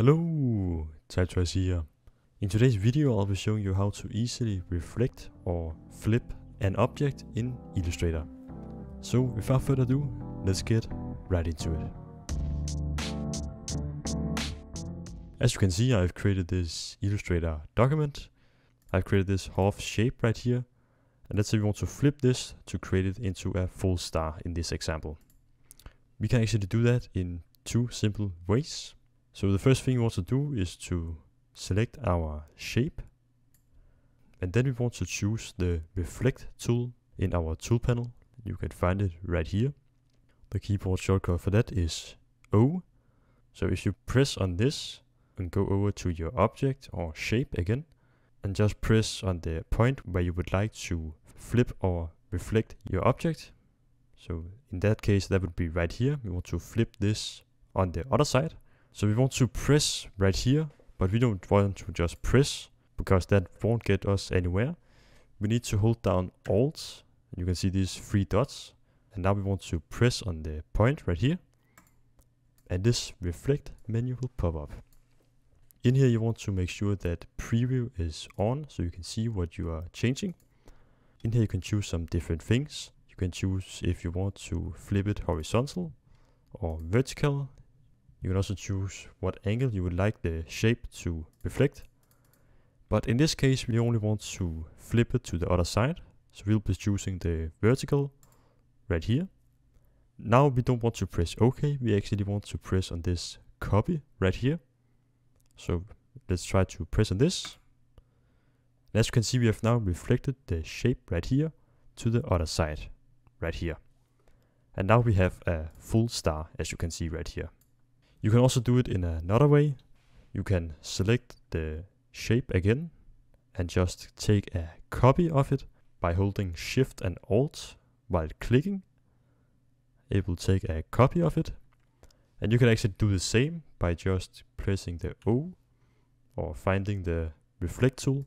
Hello, Typetrace here. In today's video I'll be showing you how to easily reflect or flip an object in Illustrator. So without further ado, let's get right into it. As you can see, I've created this Illustrator document. I've created this half shape right here. And let's say we want to flip this to create it into a full star in this example. We can actually do that in two simple ways. So the first thing we want to do is to select our shape, and then we want to choose the reflect tool in our tool panel. You can find it right here. The keyboard shortcut for that is O. So if you press on this and go over to your object or shape again, and just press on the point where you would like to flip or reflect your object. So in that case, that would be right here. We want to flip this on the other side. So we want to press right here, but we don't want to just press because that won't get us anywhere. We need to hold down Alt. You can see these three dots. And now we want to press on the point right here. And this reflect menu will pop up. In here you want to make sure that preview is on so you can see what you are changing. In here you can choose some different things. You can choose if you want to flip it horizontal or vertical. You can also choose what angle you would like the shape to reflect. But in this case, we only want to flip it to the other side. So we'll be choosing the vertical right here. Now we don't want to press OK. We actually want to press on this copy right here. So let's try to press on this. And as you can see, we have now reflected the shape right here to the other side right here. And now we have a full star, as you can see right here. You can also do it in another way. You can select the shape again and just take a copy of it by holding Shift and Alt while clicking. It will take a copy of it. And you can actually do the same by just pressing the O or finding the reflect tool.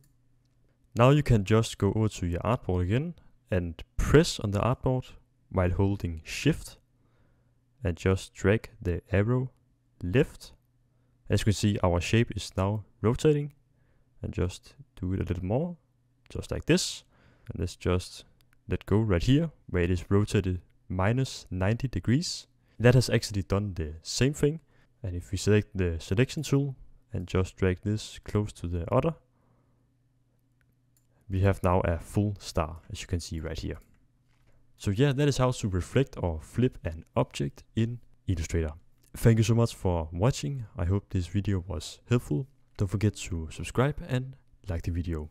Now you can just go over to your artboard again and press on the artboard while holding Shift and just drag the arrow left. As you can see, our shape is now rotating, and just do it a little more, just like this. And let's just let go right here where it is rotated -90 degrees. That has actually done the same thing. And if we select the selection tool and just drag this close to the other, we have now a full star, as you can see right here. So yeah, that is how to reflect or flip an object in Illustrator. Thank you so much for watching. I hope this video was helpful. Don't forget to subscribe and like the video.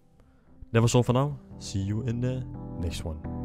That was all for now. See you in the next one.